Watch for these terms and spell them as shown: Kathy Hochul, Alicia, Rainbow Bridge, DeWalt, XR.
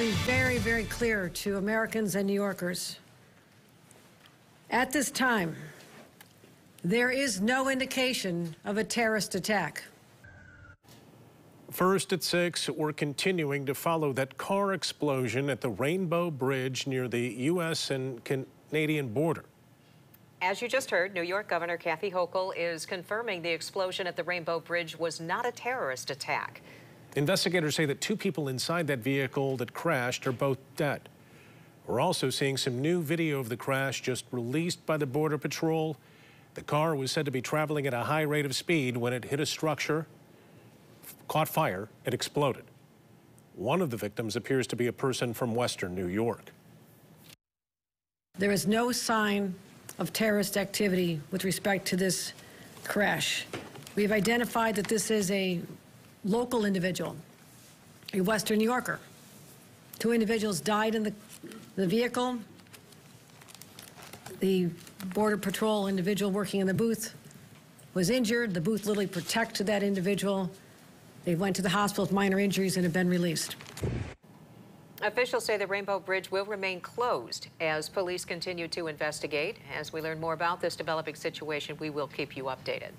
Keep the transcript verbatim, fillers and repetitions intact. becoming very, very clear to Americans and New Yorkers. At this time, there is no indication of a terrorist attack. First at six, we're continuing to follow that car explosion at the Rainbow Bridge near the U S and Canadian border. As you just heard, New York Governor Kathy Hochul is confirming the explosion at the Rainbow Bridge was not a terrorist attack. Investigators say that two people inside that vehicle that crashed are both dead. We're also seeing some new video of the crash just released by the Border Patrol. The car was said to be traveling at a high rate of speed when it hit a structure, caught fire, and exploded. One of the victims appears to be a person from Western New York. There is no sign of terrorist activity with respect to this crash. We have identified that this is a local individual, a Western New Yorker. Two individuals died in the, the vehicle. The Border Patrol individual working in the booth was injured. The booth literally protected that individual. They went to the hospital with minor injuries and have been released. Officials say the Rainbow Bridge will remain closed as police continue to investigate. As we learn more about this developing situation, we will keep you updated.